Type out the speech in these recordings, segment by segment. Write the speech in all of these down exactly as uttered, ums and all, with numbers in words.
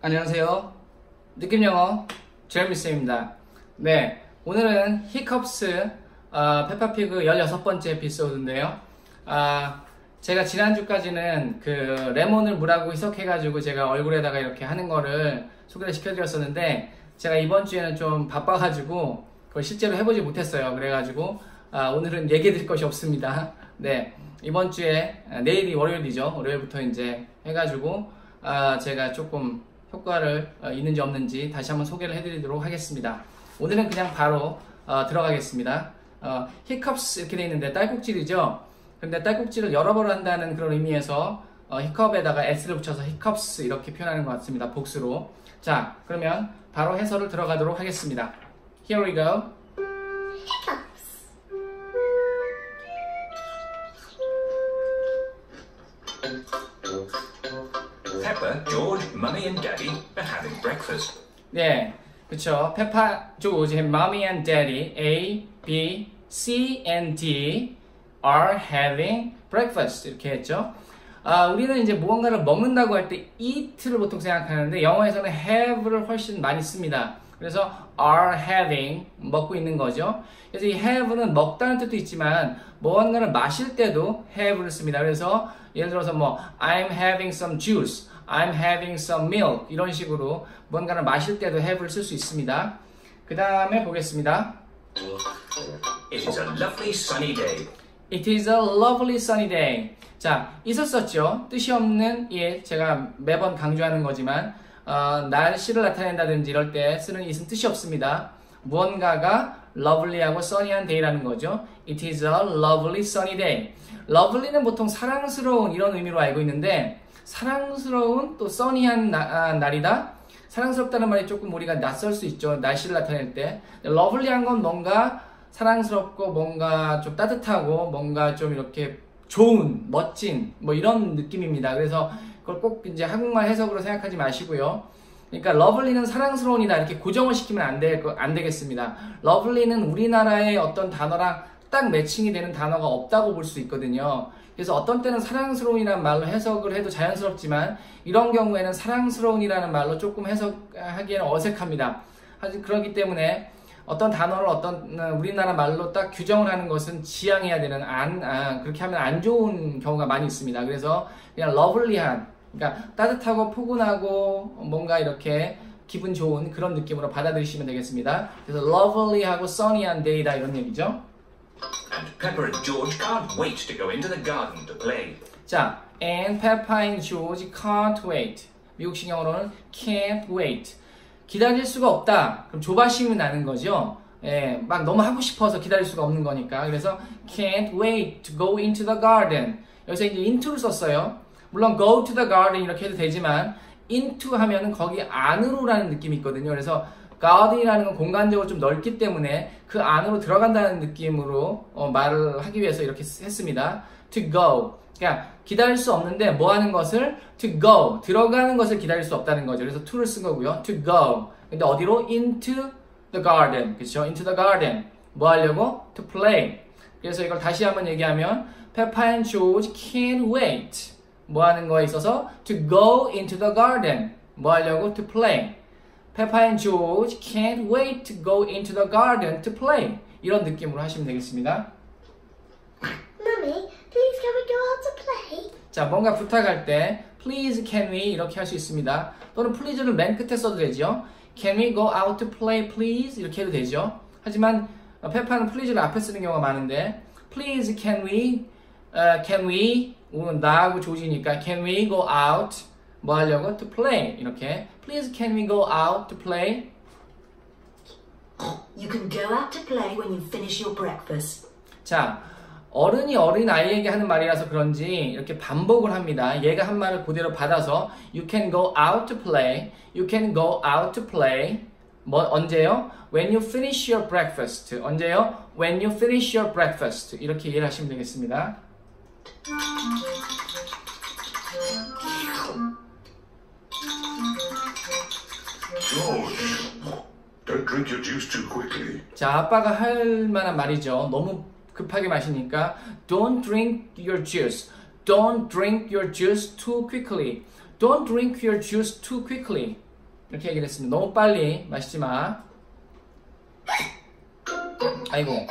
안녕하세요. 느낌영어 제이미쌤입니다. 네, 오늘은 히컵스 어, 페파피그 열여섯 번째 에피소드인데요. 아, 제가 지난주까지는 그 레몬을 물하고 희석해가지고 제가 얼굴에다가 이렇게 하는 거를 소개를 시켜드렸었는데, 제가 이번주에는 좀 바빠가지고 그걸 실제로 해보지 못했어요. 그래가지고 아, 오늘은 얘기해드릴 것이 없습니다. 네, 이번주에 아, 내일이 월요일이죠. 월요일부터 이제 해가지고 아, 제가 조금 효과를 어, 있는지 없는지 다시 한번 소개를 해드리도록 하겠습니다. 오늘은 그냥 바로 어, 들어가겠습니다. 어, 히컵스 이렇게 돼 있는데 딸꾹질이죠. 근데 딸꾹질을 여러 번 한다는 그런 의미에서 어, 히컵에다가 s를 붙여서 히컵스 이렇게 표현하는 것 같습니다. 복수로. 자, 그러면 바로 해설을 들어가도록 하겠습니다. Here we go. 히컵스. Peppa, George, Mummy and Daddy are having breakfast. 네, 그쵸. Peppa, George, Mummy and Daddy, A, B, C and D are having breakfast. 이렇게 했죠. 아, 우리는 이제 무언가를 먹는다고 할 때 eat를 보통 생각하는데, 영어에서는 have를 훨씬 많이 씁니다. 그래서 are having, 먹고 있는 거죠. 그래서 이 have는 먹다는 뜻도 있지만 무언가를 마실 때도 have를 씁니다. 그래서 예를 들어서 뭐 I'm having some juice, I'm having some milk, 이런 식으로 무언가를 마실 때도 have를 쓸 수 있습니다. 그 다음에 보겠습니다. It is a lovely sunny day. It is a lovely sunny day. 자, 있었었죠. 뜻이 없는 예, 제가 매번 강조하는 거지만 어, 날씨를 나타낸다든지 이럴 때 쓰는 it은 뜻이 없습니다. 무언가가 lovely하고 sunny한 day라는 거죠. It is a lovely sunny day. lovely는 보통 사랑스러운 이런 의미로 알고 있는데, 사랑스러운 또 sunny한 나, 아, 날이다? 사랑스럽다는 말이 조금 우리가 낯설 수 있죠. 날씨를 나타낼 때. lovely한 건 뭔가 사랑스럽고 뭔가 좀 따뜻하고 뭔가 좀 이렇게 좋은, 멋진 뭐 이런 느낌입니다. 그래서 그걸 꼭 이제 한국말 해석으로 생각하지 마시고요. 그러니까 러블리는 사랑스러운이다 이렇게 고정을 시키면 안, 될, 안 되겠습니다. 러블리는 우리나라의 어떤 단어랑 딱 매칭이 되는 단어가 없다고 볼 수 있거든요. 그래서 어떤 때는 사랑스러운이라는 말로 해석을 해도 자연스럽지만, 이런 경우에는 사랑스러운이라는 말로 조금 해석하기에는 어색합니다. 그렇기 때문에 어떤 단어를 어떤 우리나라 말로 딱 규정을 하는 것은 지양해야 되는, 안, 아, 그렇게 하면 안 좋은 경우가 많이 있습니다. 그래서 그냥 러블리한, 그러니까 따뜻하고 포근하고 뭔가 이렇게 기분 좋은 그런 느낌으로 받아들이시면 되겠습니다. 그래서 lovely하고 sunny한 day다 이런 얘기죠. And Peppa and George can't wait to go into the garden to play. 자, and Peppa and George can't wait. 미국식 영어로는 can't wait. 기다릴 수가 없다. 그럼 조바심이 나는 거죠. 예, 막 너무 하고 싶어서 기다릴 수가 없는 거니까. 그래서 can't wait to go into the garden. 여기서 이제 into를 썼어요. 물론 go to the garden 이렇게 해도 되지만 into 하면은 거기 안으로라는 느낌이 있거든요. 그래서 garden이라는 건 공간적으로 좀 넓기 때문에 그 안으로 들어간다는 느낌으로 어, 말을 하기 위해서 이렇게 했습니다. to go. 그러니까 기다릴 수 없는데 뭐 하는 것을? to go. 들어가는 것을 기다릴 수 없다는 거죠. 그래서 to를 쓴 거고요. to go. 근데 어디로? into the garden. 그렇죠? into the garden. 뭐 하려고? to play. 그래서 이걸 다시 한번 얘기하면 Peppa and George can't wait. 뭐 하는 거에 있어서 to go into the garden. 뭐 하려고? to play. Peppa and George can't wait to go into the garden to play. 이런 느낌으로 하시면 되겠습니다. Mommy, please can we go out to play? 자, 뭔가 부탁할 때 please can we 이렇게 할 수 있습니다. 또는 please를 맨 끝에 써도 되죠. Can we go out to play please? 이렇게 해도 되죠. 하지만 페파는 please를 앞에 쓰는 경우가 많은데 please can we uh, can we 오늘 나하고 조지니까 can we go out 뭐 하려고? to play 이렇게. Please can we go out to play? You can go out to play when you finish your breakfast. 자, 어른이 어린 아이에게 하는 말이라서 그런지 이렇게 반복을 합니다. 얘가 한 말을 그대로 받아서 You can go out to play. You can go out to play. 뭐 언제요? When you finish your breakfast. 언제요? When you finish your breakfast. 이렇게 이해를 하시면 되겠습니다. Don't drink your juice too quickly. 자, 아빠가 할 만한 말이죠. 너무 급하게 마시니까 Don't drink your juice. Don't drink your juice too quickly. Don't drink your juice too quickly. 이렇게 얘기를 했습니다. 너무 빨리 마시지 마. 아이고.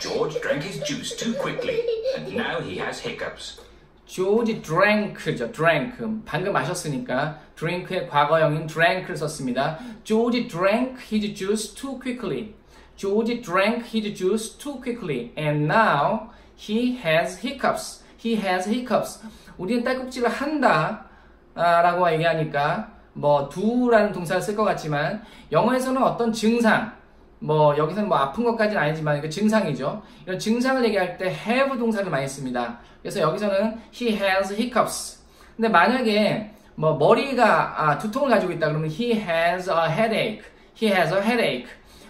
George drank his juice too quickly and now he has hiccups. George drank죠. drank. 방금 마셨으니까 drink의 과거형인 drank를 썼습니다. George drank his juice too quickly. George drank his juice too quickly and now he has hiccups. He has hiccups. 우리는 딸꾹질을 한다 라고 얘기하니까 뭐 do라는 동사를 쓸 것 같지만 영어에서는 어떤 증상, 뭐 여기서는 뭐 아픈 것까지는 아니지만 그 증상이죠. 이런 증상을 얘기할 때 have 동사를 많이 씁니다. 그래서 여기서는 he has hiccups. 근데 만약에 뭐 머리가 아, 두통을 가지고 있다 그러면 he has a headache. He has a headache.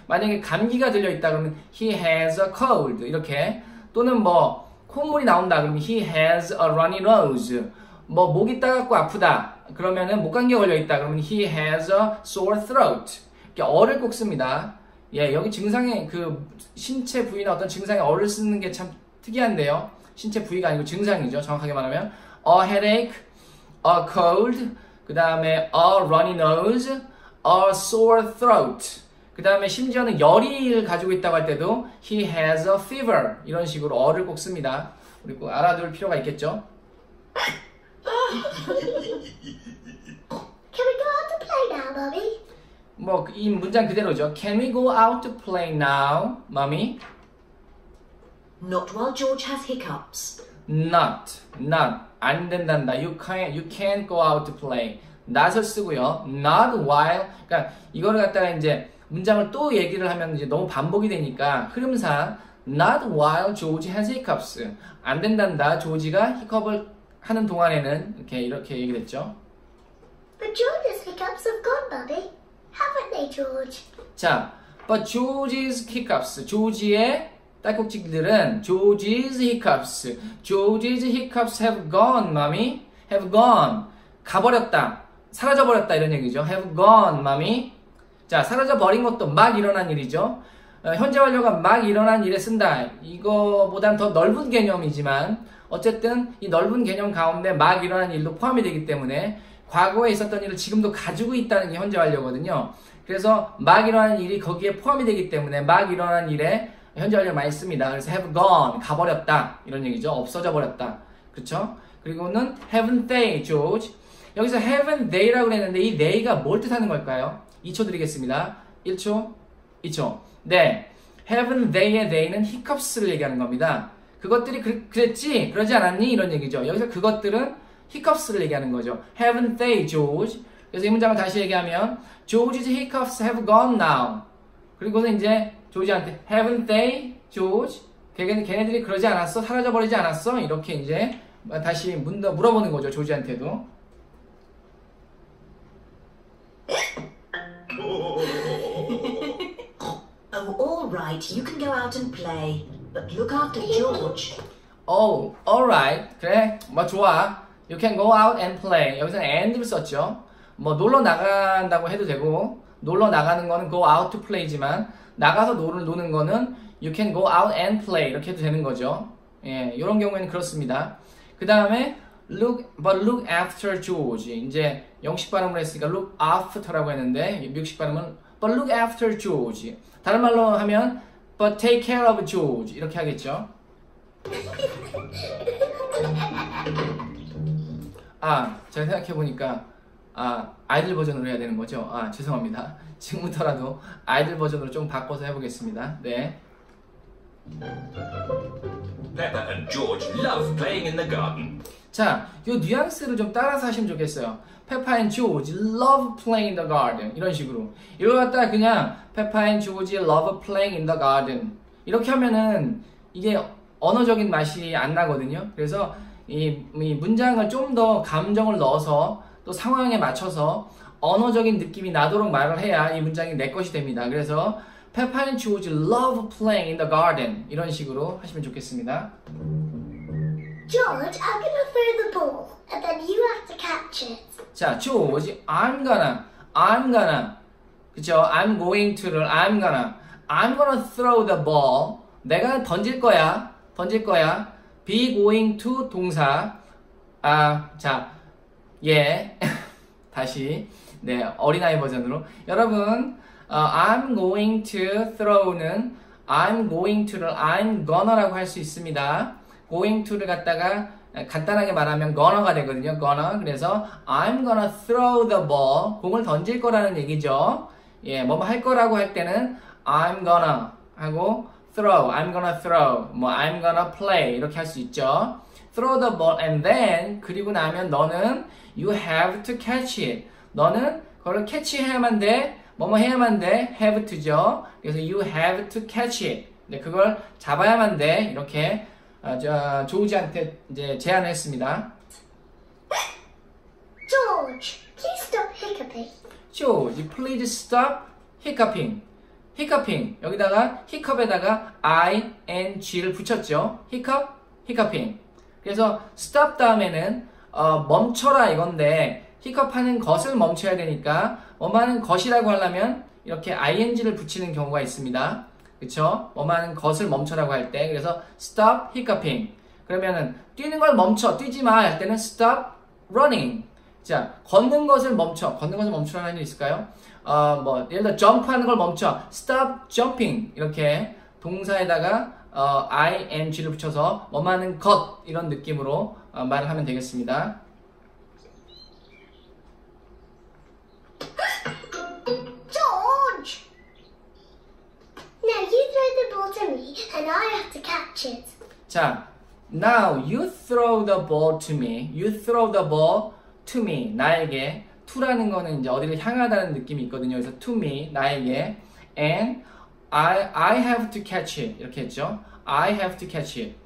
만약에 감기가 들려 있다 그러면 he has a cold. 이렇게. 또는 뭐 콧물이 나온다 그러면 he has a runny nose. 뭐 목이 따갑고 아프다 그러면은 목감기에 걸려 있다 그러면 he has a sore throat. 이렇게 어를 꼭 씁니다. 예, 여기 증상에 그 신체 부위나 어떤 증상에 어를 쓰는 게 참 특이한데요. 신체 부위가 아니고 증상이죠. 정확하게 말하면 a headache, a cold, 그 다음에 a runny nose, a sore throat. 그 다음에 심지어는 열이 가지고 있다고 할 때도 he has a fever 이런 식으로 어를 꼭 씁니다. 우리 꼭 알아둘 필요가 있겠죠. Can we go out to play now, mommy? 뭐 이 문장 그대로죠. Can we go out to play now, mommy? Not while George has hiccups. Not, not. 안 된단다. You can't, you can't go out to play. not을 쓰고요. Not while. 그러니까 이거를 갖다가 이제 문장을 또 얘기를 하면 이제 너무 반복이 되니까 흐름상 not while George has hiccups. 안 된단다. 조지가 히컵을 하는 동안에는 이렇게 이렇게 얘기를 했죠. But George's hiccups have gone, Bobby. Haven't they, George? 자, but George's hiccups. 조지의 딸꾹질들은 George's hiccups. George's hiccups have gone, mommy. Have gone. 가버렸다. 사라져버렸다 이런 얘기죠. Have gone, mommy. 자, 사라져버린 것도 막 일어난 일이죠. 어, 현재 완료가 막 일어난 일에 쓴다. 이거보단 더 넓은 개념이지만 어쨌든 이 넓은 개념 가운데 막 일어난 일도 포함이 되기 때문에 과거에 있었던 일을 지금도 가지고 있다는 게 현재 완료거든요. 그래서 막 일어난 일이 거기에 포함이 되기 때문에 막 일어난 일에 현재 완료를 많이 씁니다. 그래서 have gone, 가버렸다 이런 얘기죠. 없어져 버렸다. 그렇죠? 그리고는 haven't they, George. 여기서 haven't they라고 했는데 이 they가 뭘 뜻하는 걸까요? 이 초 드리겠습니다. 일 초, 이 초. 네, haven't they의 they는 hicups를 얘기하는 겁니다. 그것들이 그, 그랬지? 그러지 않았니? 이런 얘기죠. 여기서 그것들은 hicups를 얘기하는 거죠. Haven't they, George? 그래서 이 문장을 다시 얘기하면 George's hiccups have gone now. 그리고는 이제 조지한테 Haven't they, George? 걔네, 걔네들이 그러지 않았어? 사라져버리지 않았어? 이렇게 이제 다시 문더 물어보는 거죠. 조지한테도. Oh, all right. You can go out and play. But look after George. Oh, alright. 그래, 뭐 좋아. You can go out and play. 여기서는 and를 썼죠. 뭐 놀러 나간다고 해도 되고 놀러 나가는 거는 go out to play지만 나가서 노는, 노는 거는 you can go out and play 이렇게 해도 되는 거죠. 예, 이런 경우에는 그렇습니다. 그 다음에 look, but look after George. 이제 영식 발음을 했으니까 look after라고 했는데 미국식 발음은 but look after George. 다른 말로 하면 But take care of George. 이렇게 하겠죠. 아, 제가 생각해보니까 아, 아이들 버전으로 해야 되는 거죠. 아, 죄송합니다. 지금부터라도 아이들 버전으로 좀 바꿔서 해보겠습니다. 네. Peppa and George love playing in the garden. 자, 이 뉘앙스를 좀 따라서 하시면 좋겠어요. Peppa and George love playing in the garden. 이런 식으로. 이걸 갖다가 그냥 Peppa and George love playing in the garden. 이렇게 하면은 이게 언어적인 맛이 안 나거든요. 그래서 이, 이 문장을 좀 더 감정을 넣어서 또 상황에 맞춰서 언어적인 느낌이 나도록 말을 해야 이 문장이 내 것이 됩니다. 그래서 Peppa and George love playing in the garden. 이런 식으로 하시면 좋겠습니다. George, I'm gonna throw the ball and then you have to catch it. 자, George, I'm gonna, I'm gonna, 그쵸? I'm going to를 I'm gonna, I'm gonna throw the ball. 내가 던질 거야, 던질 거야. Be going to 동사. 아, 자, 예. 다시 네 어린아이 버전으로 여러분 어, I'm going to throw는 I'm going to를 I'm gonna라고 할 수 있습니다. going to를 갖다가 간단하게 말하면 gonna가 되거든요. gonna. 그래서 I'm gonna throw the ball. 공을 던질 거라는 얘기죠. 예, 뭐 할 거라고 할 때는 I'm gonna 하고 throw, I'm gonna throw, 뭐 I'm gonna play 이렇게 할 수 있죠. throw the ball and then 그리고 나면 너는 you have to catch it. 너는 그걸 캐치해야만 돼. 뭐뭐 해야만 돼. have to죠. 그래서 you have to catch it. 네, 그걸 잡아야만 돼. 이렇게 어, 저, 조지한테 이제 제안을 했습니다. George, please stop hiccuping. George, please stop hiccuping. hiccuping. 여기다가 hiccup에다가 ing를 붙였죠. hiccup, hiccuping. 그래서 stop 다음에는 어, 멈춰라 이건데 hiccup하는 것을 멈춰야 되니까 뭐뭐하는 것이라고 하려면 이렇게 ing를 붙이는 경우가 있습니다. 그쵸? 뭐뭐하는 것을 멈춰라고 할 때 그래서 stop hiccuping. 그러면은 뛰는 걸 멈춰, 뛰지 마 할 때는 stop running. 자, 걷는 것을 멈춰. 걷는 것을 멈추라는 게 있을까요? 어, 뭐 예를 들어 점프하는 걸 멈춰. stop jumping. 이렇게 동사에다가 어, ing를 붙여서 뭐뭐하는 것 이런 느낌으로 어, 말을 하면 되겠습니다. George! Now you throw the ball to me and I have to catch it. 자, now you throw the ball to me. You throw the ball to me. 나에게. to라는 거는 이제 어디를 향하다는 느낌이 있거든요. 그래서 to me, 나에게. And I, I have to catch it. 이렇게 했죠. I have to catch it.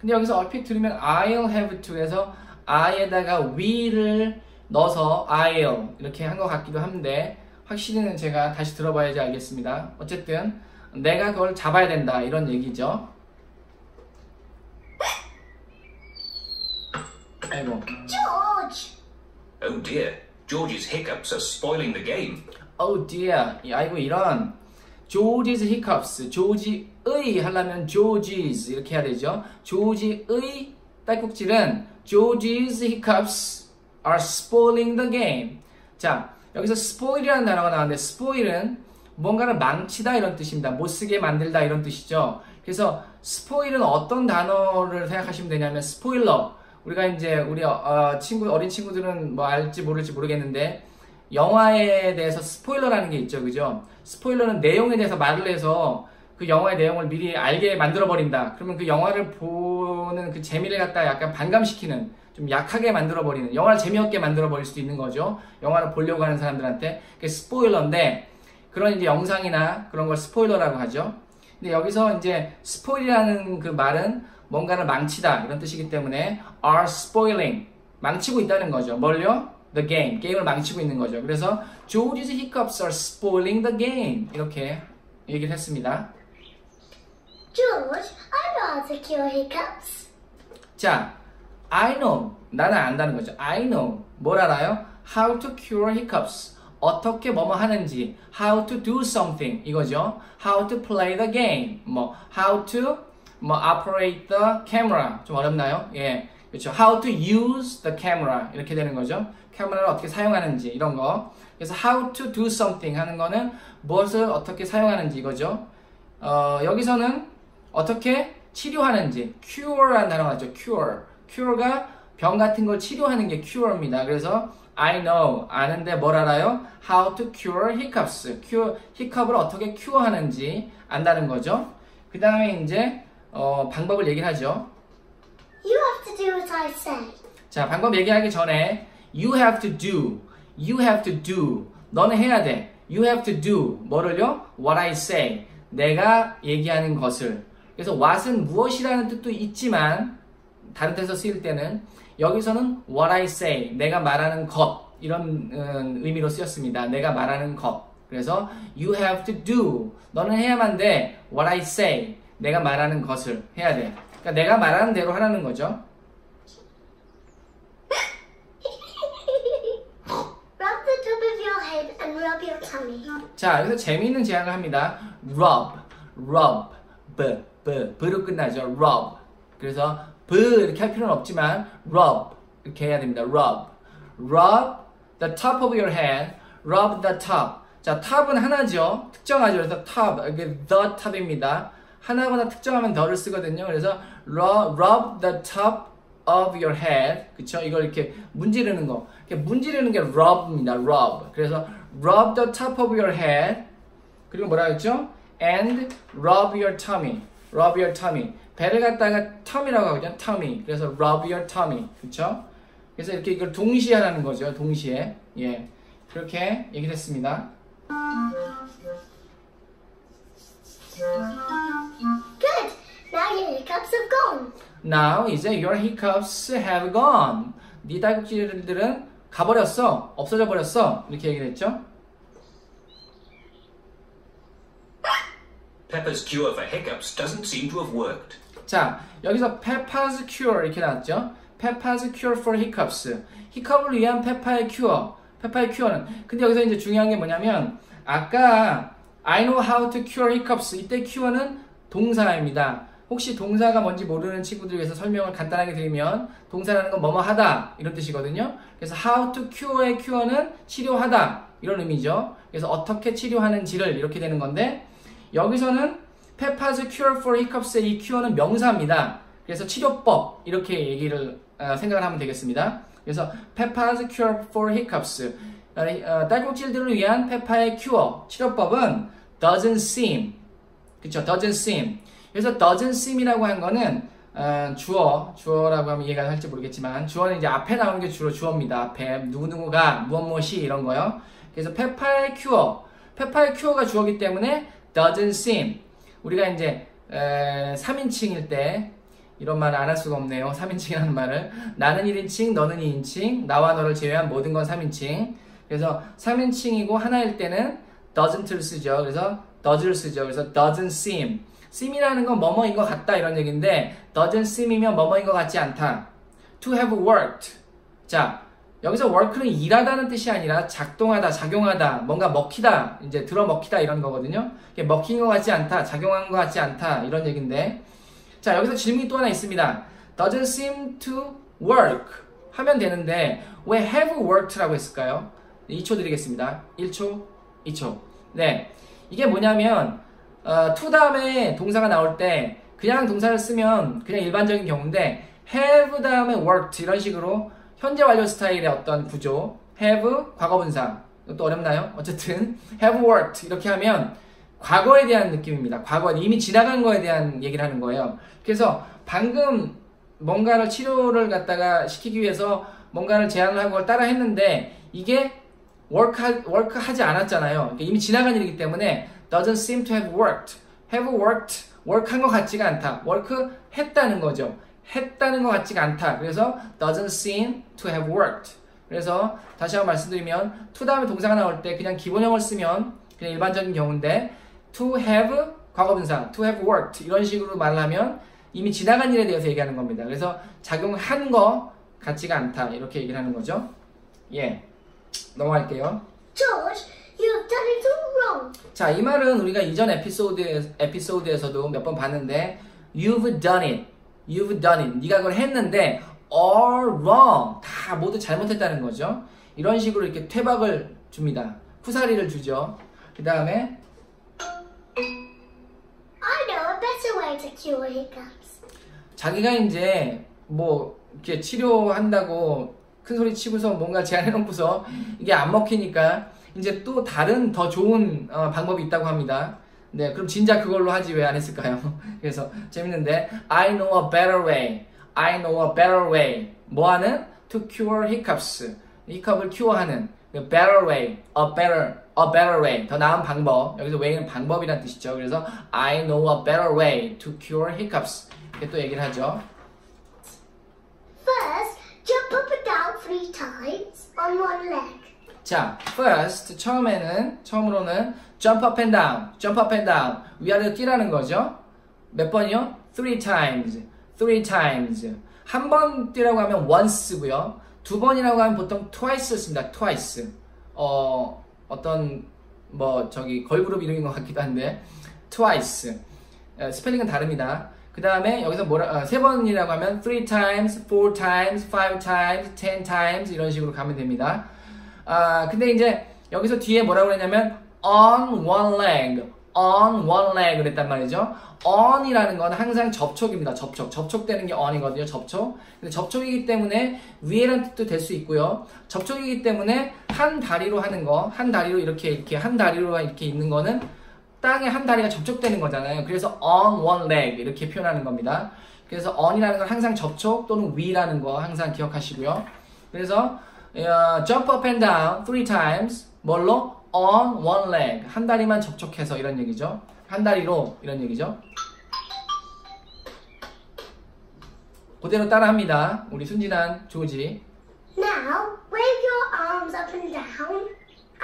근데 여기서 얼핏 들으면 I'll have to 해서 I에다가 we를 넣어서 I'll 이렇게 한 것 같기도 한데 확실히는 제가 다시 들어봐야지 알겠습니다. 어쨌든 내가 그걸 잡아야 된다 이런 얘기죠. 아이고. George. Oh dear. George's hiccups are spoiling the game. Oh dear. 아이고 이런. George's hiccups. 조지의 하려면 George's 이렇게 해야 되죠. 조지의 딸꾹질은 George's hiccups are spoiling the game. 자, 여기서 spoil이라는 단어가 나왔는데 spoil은 뭔가를 망치다 이런 뜻입니다. 못쓰게 만들다 이런 뜻이죠. 그래서 spoil은 어떤 단어를 생각하시면 되냐면 spoiler. 우리가 이제 우리 어, 친구 어린 친구들은 뭐 알지 모를지 모르겠는데 영화에 대해서 스포일러라는 게 있죠. 그죠? 스포일러는 내용에 대해서 말을 해서 그 영화의 내용을 미리 알게 만들어버린다. 그러면 그 영화를 보는 그 재미를 갖다 약간 반감시키는, 좀 약하게 만들어버리는, 영화를 재미없게 만들어버릴 수도 있는 거죠. 영화를 보려고 하는 사람들한테. 그게 스포일러인데, 그런 이제 영상이나 그런 걸 스포일러라고 하죠. 근데 여기서 이제 스포일이라는 그 말은 뭔가를 망치다. 이런 뜻이기 때문에 are spoiling. 망치고 있다는 거죠. 뭘요? The game. 게임을 망치고 있는 거죠. 그래서 George's hiccups are spoiling the game. 이렇게 얘기를 했습니다. George, I know how to cure hiccups. 자, I know. 나는 안다는 거죠. I know. 뭘 알아요? How to cure hiccups. 어떻게 뭐뭐 하는지. How to do something. 이거죠. How to play the game. 뭐, how to 뭐, operate the camera. 좀 어렵나요? 예. 그렇죠. How to use the camera. 이렇게 되는 거죠. 카메라를 어떻게 사용하는지 이런 거. 그래서 how to do something 하는 거는 무엇을 어떻게 사용하는지 이거죠. 어, 여기서는 어떻게 치료하는지 cure라는 단어가 있죠. cure. cure가 병 같은 걸 치료하는 게 cure입니다. 그래서 I know 아는데 뭘 알아요? how to cure hiccups. cure hiccup을 어떻게 cure하는지 안다는 거죠. 그 다음에 이제 어, 방법을 얘기를 하죠. You have to do what I say. 자, 방법 얘기하기 전에 You have to do. You have to do. 너는 해야 돼. You have to do. 뭐를요? What I say. 내가 얘기하는 것을. 그래서 what은 무엇이라는 뜻도 있지만 다른 데서 쓰일 때는 여기서는 what I say. 내가 말하는 것. 이런 음, 의미로 쓰였습니다. 내가 말하는 것. 그래서 you have to do. 너는 해야만 돼. What I say. 내가 말하는 것을 해야 돼. 그러니까 내가 말하는 대로 하라는 거죠. 자, 여기서 재미있는 제안을 합니다. rub, rub, b, b, b로 끝나죠. rub. 그래서 b 이렇게 할 필요는 없지만 rub 이렇게 해야 됩니다. rub, rub the top of your head, rub the top. 자, top은 하나죠. 특정하죠. 그래서 top, 이게 the top입니다. 하나거나 특정하면 더를 쓰거든요. 그래서 rub, rub the top of your head. 그쵸? 이걸 이렇게 문지르는 거. 이렇게 문지르는 게 rub입니다. rub. 그래서 rub the top of your head. 그리고 뭐라 했죠? and rub your tummy. rub your tummy. 배를 갖다가 tummy라고 하거든요. tummy. 그래서 rub your tummy. 그쵸? 그래서 이렇게 이걸 동시에 하라는 거죠. 동시에. 예. 그렇게 얘기를 했습니다. Good. Now your hiccups have gone. Now 이제 your hiccups have gone. 네 다육질들은 가버렸어. 없어져 버렸어. 이렇게 얘기를 했죠. Peppa's cure for hiccups doesn't seem to have worked. 자, 여기서 Peppa's cure 이렇게 나왔죠. Peppa's cure for hiccups. 히컵을 위한 페파의 큐어. 페파의 큐어는. 근데 여기서 이제 중요한 게 뭐냐면 아까 I know how to cure hiccups. 이때 cure는 동사입니다. 혹시 동사가 뭔지 모르는 친구들 위해서 설명을 간단하게 드리면 동사라는 건 뭐뭐 하다 이런 뜻이거든요. 그래서 how to cure의 cure는 치료하다 이런 의미죠. 그래서 어떻게 치료하는지를 이렇게 되는 건데 여기서는 Peppa's cure for hiccups의 이 cure는 명사입니다. 그래서 치료법 이렇게 얘기를 어, 생각을 하면 되겠습니다. 그래서 Peppa's cure for hiccups. 어, 딸꾹질들을 위한 페파의 큐어 치료법은 doesn't seem. 그쵸? doesn't seem. 그래서 doesn't seem이라고 한 거는 어, 주어, 주어라고 하면 이해가 할지 모르겠지만 주어는 이제 앞에 나오는 게 주로 주어입니다. 앞에 누구누구가 무엇무엇이 이런 거요. 그래서 페파의 큐어, 페파의 큐어가 주어이기 때문에 doesn't seem. 우리가 이제 에, 삼인칭일 때 이런 말을 안 할 수가 없네요. 삼인칭이라는 말을. 나는 일인칭, 너는 이인칭, 나와 너를 제외한 모든 건 삼인칭. 그래서 삼인칭이고 하나일 때는 doesn't를 쓰죠. 그래서 does를 쓰죠. 그래서 doesn't seem. seem이라는 건 뭐뭐인 것 같다 이런 얘기인데 doesn't seem이면 뭐뭐인 것 같지 않다. to have worked. 자, 여기서 work는 일하다는 뜻이 아니라 작동하다, 작용하다, 뭔가 먹히다, 이제 들어 먹히다 이런 거거든요. 먹힌 것 같지 않다, 작용한 것 같지 않다 이런 얘기인데 자, 여기서 질문이 또 하나 있습니다. doesn't seem to work 하면 되는데 왜 have worked라고 했을까요? 이 초 드리겠습니다. 일 초, 이 초. 네, 이게 뭐냐면 어, to 다음에 동사가 나올 때 그냥 동사를 쓰면 그냥 일반적인 경우인데 have 다음에 worked 이런 식으로 현재 완료 스타일의 어떤 구조 have 과거분사 이것도 어렵나요? 어쨌든 have worked 이렇게 하면 과거에 대한 느낌입니다. 과거 이미 지나간 거에 대한 얘기를 하는 거예요. 그래서 방금 뭔가를 치료를 갖다가 시키기 위해서 뭔가를 제안을 하고 그걸 따라 했는데 이게 work, work 하지 않았잖아요. 그러니까 이미 지나간 일이기 때문에 doesn't seem to have worked, have worked, work 한 것 같지가 않다. work 했다는 거죠. 했다는 것 같지가 않다. 그래서 doesn't seem to have worked. 그래서 다시 한번 말씀드리면 to 다음에 동사가 나올 때 그냥 기본형을 쓰면 그냥 일반적인 경우인데 to have 과거분사, to have worked 이런 식으로 말하면 이미 지나간 일에 대해서 얘기하는 겁니다. 그래서 작용한 거 같지가 않다 이렇게 얘기를 하는 거죠. 예, 넘어갈게요. George, you have done it all wrong. 자, 이 말은 우리가 이전 에피소드, 에피소드에서도 몇 번 봤는데 You've done it, you've done it. 네가 그걸 했는데 all wrong, 다 모두 잘못했다는 거죠. 이런 식으로 이렇게 퇴박을 줍니다. 후사리를 주죠. 그 다음에 I know a better way to cure hiccups. 자기가 이제 뭐 이렇게 치료한다고 큰 소리 치고서 뭔가 제안해놓고서 이게 안 먹히니까 이제 또 다른 더 좋은 어, 방법이 있다고 합니다. 네, 그럼 진짜 그걸로 하지 왜 안 했을까요? 그래서 재밌는데 I know a better way. I know a better way. 뭐하는? To cure hiccups. hiccup을 cure하는. better way. a better. a better way. 더 나은 방법. 여기서 way는 방법이란 뜻이죠. 그래서 I know a better way to cure hiccups. 이렇게 또 얘기를 하죠. First, jump up and down three times on one leg. 자, first 처음에는 처음으로는 jump up and down, jump up and down 위아래로 뛰라는 거죠. 몇 번이요? three times, three times. 한 번 뛰라고 하면 once고요. 두 번이라고 하면 보통 twice를 씁니다. twice. 어, 어떤 뭐 저기 걸그룹 이름인 것 같기도 한데 twice. 에, 스펠링은 다릅니다. 그 다음에 여기서 뭐라 아, 세 번이라고 하면 three times, four times, five times, ten times 이런 식으로 가면 됩니다. 아 근데 이제 여기서 뒤에 뭐라고 그랬냐면 on one leg, on one leg 그랬단 말이죠. on이라는 건 항상 접촉입니다. 접촉, 접촉되는 게 on이거든요. 접촉. 근데 접촉이기 때문에 위에란 뜻도 될 수 있고요. 접촉이기 때문에 한 다리로 하는 거, 한 다리로 이렇게 이렇게 한 다리로 이렇게 있는 거는 땅에 한 다리가 접촉되는 거잖아요. 그래서 on one leg 이렇게 표현하는 겁니다. 그래서 on이라는 건 항상 접촉 또는 위라는 거 항상 기억하시고요. 그래서 uh, jump up and down three times 뭘로? on one leg 한 다리만 접촉해서 이런 얘기죠. 한 다리로 이런 얘기죠. 그대로 따라합니다. 우리 순진한 조지. Now wave your arms up and down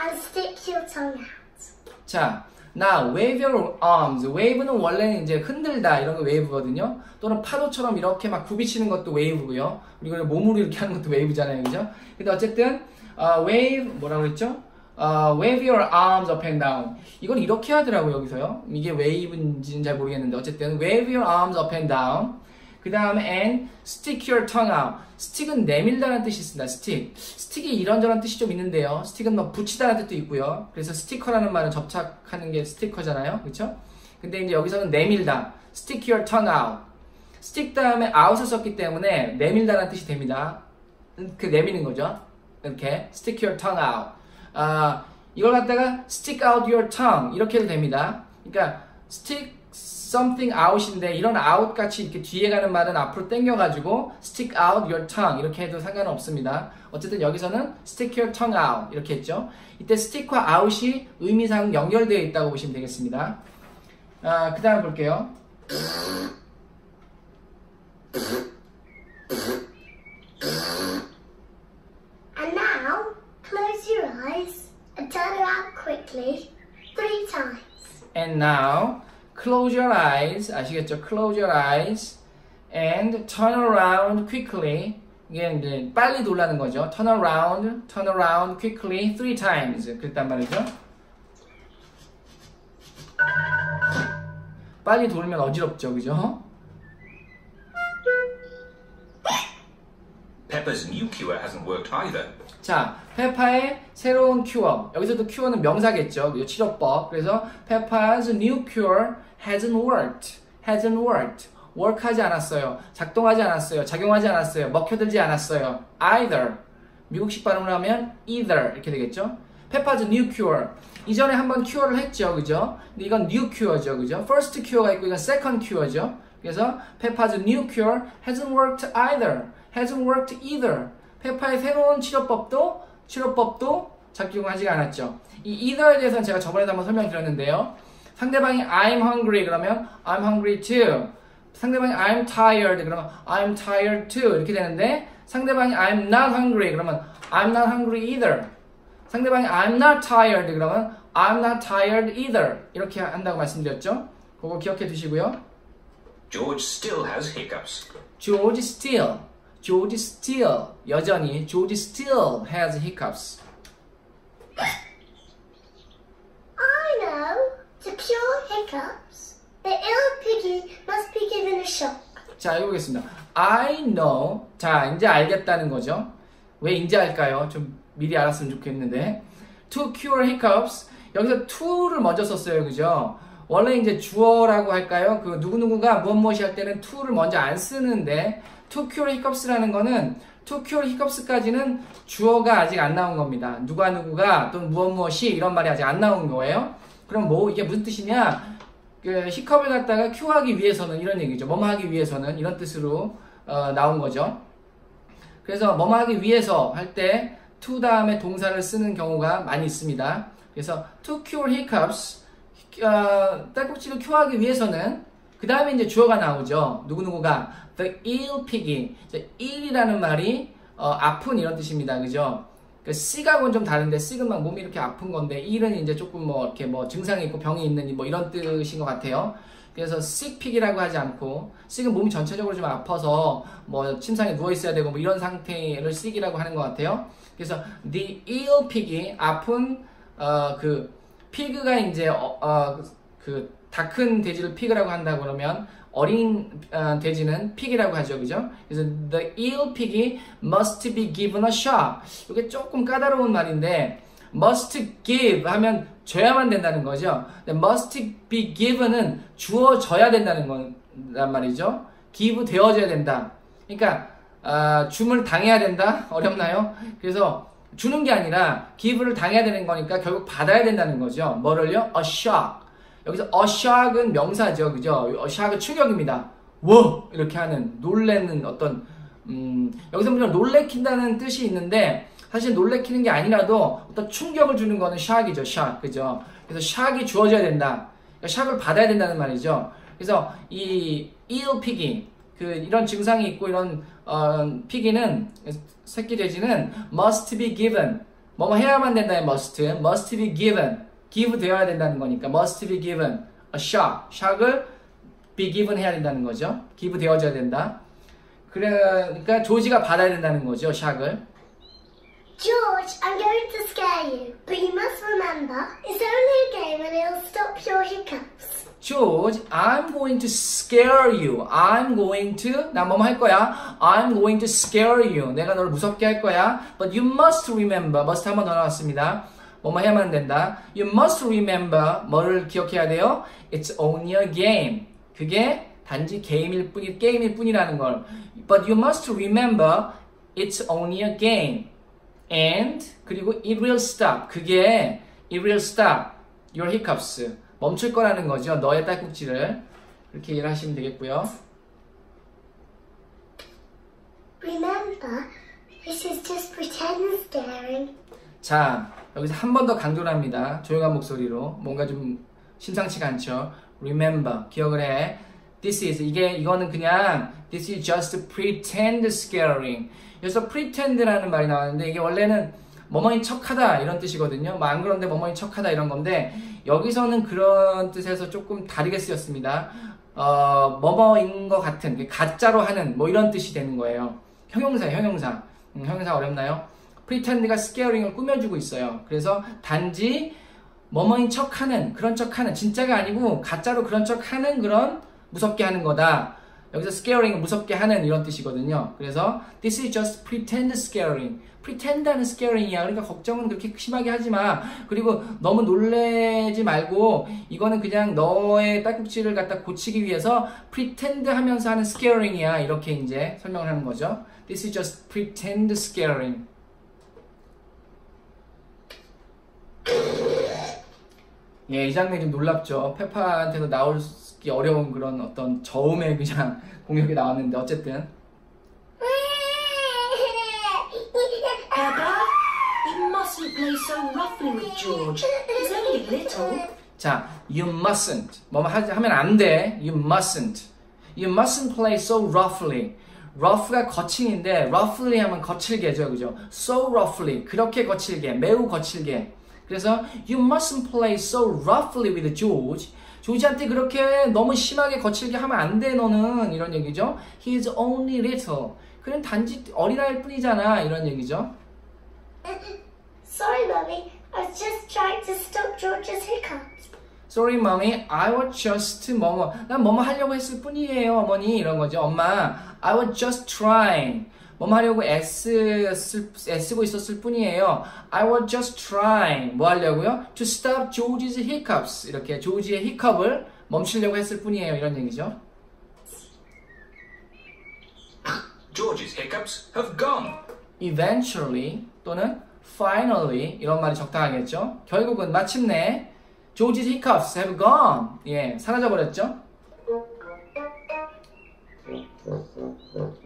and stick your tongue out. 자. Now, wave your arms. wave는 원래는 이제 흔들다 이런 거 wave거든요. 또는 파도처럼 이렇게 막 굽이치는 것도 wave고요. 그리고 몸으로 이렇게 하는 것도 wave잖아요, 그죠? 근데 어쨌든 uh, wave 뭐라고 했죠? Uh, wave your arms up and down. 이건 이렇게 하더라고요, 여기서요. 이게 wave인지는 잘 모르겠는데 어쨌든 wave your arms up and down. 그 다음에 and stick your tongue out. stick은 내밀다라는 뜻이 있습니다. stick. stick이 이런저런 뜻이 좀 있는데요. stick은 뭐 붙이다라는 뜻도 있고요. 그래서 스티커라는 말은 접착하는 게 스티커잖아요. 그렇죠? 근데 이제 여기서는 내밀다. stick your tongue out. stick 다음에 out을 썼기 때문에 내밀다라는 뜻이 됩니다. 그 내미는 거죠. 이렇게 stick your tongue out. 아, 이걸 갖다가 stick out your tongue 이렇게 해도 됩니다. 그러니까 stick something out인데 이런 out 같이 이렇게 뒤에 가는 말은 앞으로 당겨가지고 stick out your tongue 이렇게 해도 상관은 없습니다. 어쨌든 여기서는 stick your tongue out 이렇게 했죠. 이때 stick와 out이 의미상 연결되어 있다고 보시면 되겠습니다. 아, 그 다음 볼게요. And now close your eyes and turn around quickly three times. And now close your eyes, 아시겠죠? Close your eyes and turn around quickly. 이게 이제 빨리 돌라는 거죠. Turn around, turn around quickly three times. 그랬단 말이죠. 빨리 돌면 어지럽죠, 그죠? Peppa's new cure hasn't worked either. 자, 페파의 새로운 큐어. 여기서도 큐어는 명사겠죠. 치료법. 그래서 Peppa's new cure hasn't worked. hasn't worked. work하지 않았어요. 작동하지 않았어요. 작용하지 않았어요. 먹혀들지 않았어요. either. 미국식 발음을 하면 either 이렇게 되겠죠. Peppa's new cure. 이전에 한번 큐어를 했죠. 그죠? 근데 이건 new cure죠. 그죠? first cure가 있고 이건 second cure죠. 그래서 Peppa's new cure hasn't worked either. hasn't worked either. 페파의 새로운 치료법도 치료법도 작용하지 않았죠. 이 either에 대해서는 제가 저번에도 한번 설명드렸는데요. 상대방이 I'm hungry 그러면 I'm hungry too. 상대방이 I'm tired 그러면 I'm tired too 이렇게 되는데 상대방이 I'm not hungry 그러면 I'm not hungry either. 상대방이 I'm not tired 그러면 I'm not tired either 이렇게 한다고 말씀드렸죠. 그거 기억해 두시고요. George still has hiccups. George still George still 여전히 George still has hiccups. I know to cure hiccups, the ill piggy must be given a shock. 자, 읽어보겠습니다. I know. 자, 이제 알겠다는 거죠. 왜 이제 알까요? 좀 미리 알았으면 좋겠는데. To cure hiccups. 여기서 to를 먼저 썼어요, 그죠? 원래 이제 주어라고 할까요? 그 누구누구가 무엇무엇이 할 때는 to를 먼저 안 쓰는데. To cure hiccups라는 거는 to cure hiccups까지는 주어가 아직 안 나온 겁니다. 누가 누구가 또는 무엇무엇이 이런 말이 아직 안 나온 거예요. 그럼 뭐 이게 무슨 뜻이냐? 그 hiccup을 갖다가 cure하기 위해서는 이런 얘기죠. 뭐뭐하기 위해서는 이런 뜻으로 어, 나온 거죠. 그래서 뭐뭐하기 위해서 할 때 to 다음에 동사를 쓰는 경우가 많이 있습니다. 그래서 to cure hiccups, 어, 딸꾹질을 cure하기 위해서는 그 다음에 이제 주어가 나오죠. 누구누구가 the ill piggy. ill이라는 말이 어, 아픈 이런 뜻입니다. 그죠? 그 sick하고는 좀 다른데 sick은 막 몸이 이렇게 아픈 건데 ill은 이제 조금 뭐 이렇게 뭐 증상이 있고 병이 있는 뭐 이런 뜻인 것 같아요. 그래서 sick piggy라고 하지 않고 sick은 몸이 전체적으로 좀 아파서 뭐 침상에 누워 있어야 되고 뭐 이런 상태를 sick이라고 하는 것 같아요. 그래서 the ill piggy 아픈 어, 그 pig가 이제 어, 어, 그 다 큰 돼지를 pig라고 한다 그러면 어린 어, 돼지는 pig이라고 하죠, 그죠? 그래서 the ill pig이 must be given a shot. 이게 조금 까다로운 말인데 must give 하면 줘야만 된다는 거죠. must be given은 주어져야 된다는 거란 말이죠. give 되어져야 된다. 그러니까 어, 줌을 당해야 된다. 어렵나요? 그래서 주는 게 아니라 give를 당해야 되는 거니까 결국 받아야 된다는 거죠. 뭐를요? a shock. 여기서 a shock은 명사죠, 그죠? a shock은 충격입니다. 워! 이렇게 하는, 놀래는 어떤 음, 여기서 물론 놀래킨다는 뜻이 있는데 사실 놀래키는 게 아니라도 어떤 충격을 주는 거는 shock이죠, shock, 그죠? 그래서 shock이 주어져야 된다. 그러니까 shock을 받아야 된다는 말이죠. 그래서 이 ill pig이 그 이런 증상이 있고 이런 어, 피기는 새끼 돼지는 must be given 뭐뭐 해야만 된다의 must must be given give 되어야 된다는 거니까 must be given a shock shock을 be given 해야 된다는 거죠. give 되어져야 된다. 그러니까 조지가 받아야 된다는 거죠. shock을. George, I'm going to scare you, but you must remember it's only a game and it'll stop your hiccups. George, I'm going to scare you. I'm going to 나 뭐뭐 할 거야. I'm going to scare you. 내가 너를 무섭게 할 거야. But you must remember. must 한 번 더 나왔습니다. 뭐뭐 해야만 된다. You must remember. 뭐를 기억해야 돼요? It's only a game. 그게 단지 게임일 뿐이 게임일 뿐이라는 걸. But you must remember. It's only a game. And 그리고 it will stop. 그게 it will stop your hiccups. 멈출 거라는 거죠. 너의 딸꾹질을. 이렇게 얘기를 하시면 되겠고요. Remember, this is just pretend scaring. 자, 여기서 한 번 더 강조를 합니다. 조용한 목소리로. 뭔가 좀 심상치가 않죠. Remember, 기억을 해. This is, 이게 이거는 그냥 This is just pretend scaring. 여기서 pretend라는 말이 나왔는데 이게 원래는 뭐뭐인 척하다 이런 뜻이거든요. 뭐 안 그런데 뭐뭐인 척하다 이런 건데 여기서는 그런 뜻에서 조금 다르게 쓰였습니다. 어, 뭐뭐인 것 같은, 가짜로 하는 뭐 이런 뜻이 되는 거예요. 형용사예요, 형용사. 음, 형용사 어렵나요? pretend가 scaring을 꾸며주고 있어요. 그래서 단지 뭐뭐인 척하는, 그런 척하는, 진짜가 아니고 가짜로 그런 척하는 그런 무섭게 하는 거다. 여기서 scaring, 무섭게 하는 이런 뜻이거든요. 그래서 this is just pretend scaring. pretend하는 scaring이야. 그러니까 걱정은 그렇게 심하게 하지 마. 그리고 너무 놀래지 말고 이거는 그냥 너의 딸꾹질을 갖다 고치기 위해서 pretend 하면서 하는 scaring이야. 이렇게 이제 설명을 하는 거죠. This is just pretend scaring. 예, 이 장면이 좀 놀랍죠. 페파한테도 나올 수 어려운 그런 어떤 저음의 그냥 공격이 나왔는데 어쨌든 자, you mustn't 뭐 하면 안 돼. you mustn't you mustn't play so roughly rough가 거친인데 roughly 하면 거칠게죠, 그죠? so roughly 그렇게 거칠게, 매우 거칠게. 그래서 you mustn't play so roughly with George 조지한테 그렇게 너무 심하게 거칠게 하면 안 돼 너는 이런 얘기죠. He's only little. 그는 단지 어린아이일 뿐이잖아 이런 얘기죠. Sorry, mommy. I was just trying to stop George's hiccups. Sorry, mommy. I was just 뭐뭐 난 뭐뭐 하려고 했을 뿐이에요 어머니 이런 거죠. 엄마, I was just trying. 뭐뭐 하려고 애쓰고 있었을 뿐이에요. I was just trying. 뭐 하려고요? To stop George's hiccups. 이렇게 조지의 히컵을 멈추려고 했을 뿐이에요. 이런 얘기죠. George's hiccups have gone. Eventually 또는 finally 이런 말이 적당하겠죠. 결국은 마침내 George's hiccups have gone. 예, 사라져버렸죠.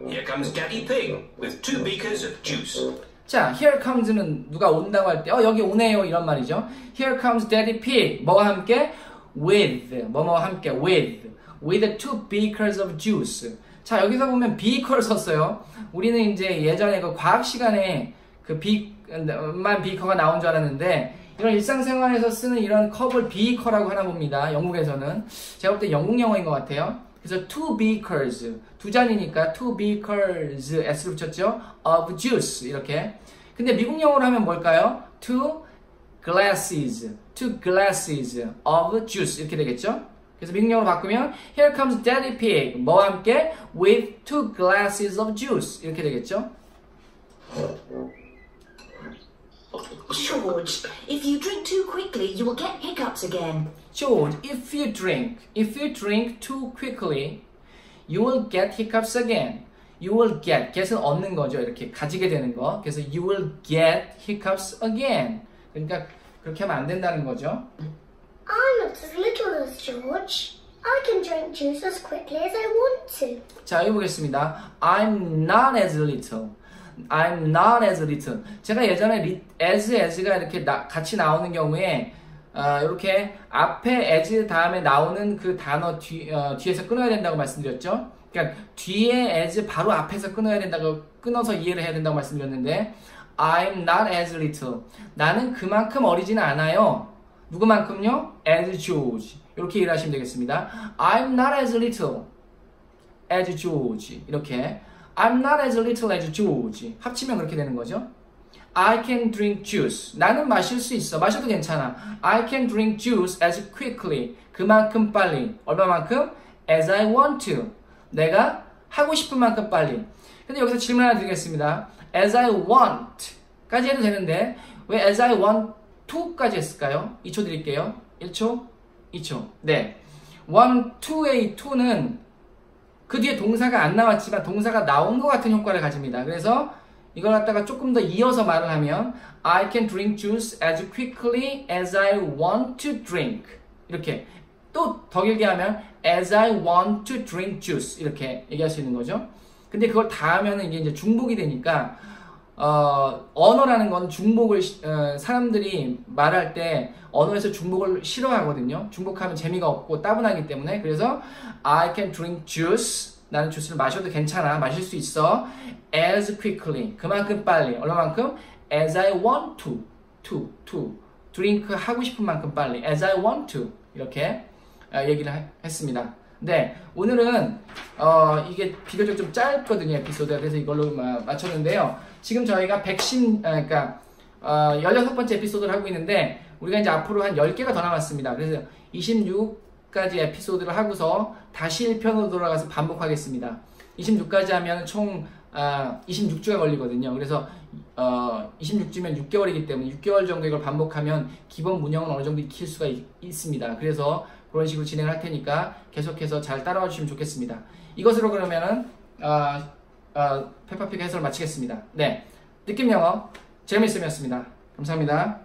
Here comes Daddy Pig with two beakers of juice. 자, here comes는 누가 온다고 할 때, 어 여기 오네요 이런 말이죠. Here comes Daddy Pig 뭐와 함께 with 뭐뭐와 함께 with with two beakers of juice. 자, 여기서 보면 beaker 썼어요. 우리는 이제 예전에 그 과학 시간에 그 빅만 beaker가 나온 줄 알았는데. 이런 일상생활에서 쓰는 이런 컵을 beaker라고 하나 봅니다. 영국에서는 제가 볼 때 영국 영어인 것 같아요. 그래서 two beakers 두 잔이니까 two beakers s를 붙였죠. of juice 이렇게. 근데 미국 영어로 하면 뭘까요? two glasses two glasses of juice 이렇게 되겠죠. 그래서 미국형으로 바꾸면 Here comes Daddy Pig 뭐와 함께 with two glasses of juice 이렇게 되겠죠. George, if you drink too quickly, you will get hiccups again. George, if you drink, if you drink too quickly, you will get hiccups again. You will get, get은 얻는 거죠. 이렇게 가지게 되는 거. 그래서 you will get hiccups again. 그러니까 그렇게 하면 안 된다는 거죠. I'm not as little as George. I can drink juice as quickly as I want to. 자, 여기 보겠습니다. I'm not as little. I'm not as little. 제가 예전에 as, as가 이렇게 나, 같이 나오는 경우에 어, 이렇게 앞에 as 다음에 나오는 그 단어 뒤, 어, 뒤에서 끊어야 된다고 말씀드렸죠. 그러니까 뒤에 as 바로 앞에서 끊어야 된다고 끊어서 이해를 해야 된다고 말씀드렸는데 I'm not as little. 나는 그만큼 어리지는 않아요. 누구만큼요? As George. 이렇게 이해를 하시면 되겠습니다. I'm not as little as George. 이렇게 I'm not as little as George. 합치면 그렇게 되는 거죠. I can drink juice. 나는 마실 수 있어. 마셔도 괜찮아. I can drink juice as quickly. 그만큼 빨리. 얼마만큼? As I want to. 내가 하고 싶은 만큼 빨리. 근데 여기서 질문 하나 드리겠습니다. As I want 까지 해도 되는데 왜 as I want to 까지 했을까요? 이 초 드릴게요. 일 초, 이 초. 네. want to의 to는 그 뒤에 동사가 안 나왔지만 동사가 나온 것 같은 효과를 가집니다. 그래서 이걸 갖다가 조금 더 이어서 말을 하면 I can drink juice as quickly as I want to drink 이렇게 또 더 길게 하면 as I want to drink juice 이렇게 얘기할 수 있는 거죠. 근데 그걸 다 하면 이게 이제 중복이 되니까 어, 언어라는 건 중복을 어, 사람들이 말할 때 언어에서 중복을 싫어하거든요. 중복하면 재미가 없고 따분하기 때문에 그래서 I can drink juice 나는 주스를 마셔도 괜찮아 마실 수 있어 as quickly 그만큼 빨리 얼마만큼 as I want to to to drink 하고 싶은 만큼 빨리 as I want to 이렇게 어, 얘기를 하, 했습니다. 네 오늘은 어, 이게 비교적 좀 짧거든요 에피소드가 그래서 이걸로 마쳤는데요. 지금 저희가 백신 그러니까 어, 열여섯 번째 에피소드를 하고 있는데 우리가 이제 앞으로 한 열 개가 더 남았습니다. 그래서 이십육까지 에피소드를 하고서 다시 일 편으로 돌아가서 반복하겠습니다. 이십육까지 하면 총 어, 이십육 주가 걸리거든요. 그래서 어, 이십육 주면 육 개월이기 때문에 육 개월 정도 이걸 반복하면 기본 문형은 어느 정도 익힐 수가 있, 있습니다. 그래서 그런 식으로 진행을 할 테니까 계속해서 잘 따라와 주시면 좋겠습니다. 이것으로 그러면은 어, 어, 페퍼픽 해설을 마치겠습니다. 네, 느낌 영어 재미쌤이었습니다. 감사합니다.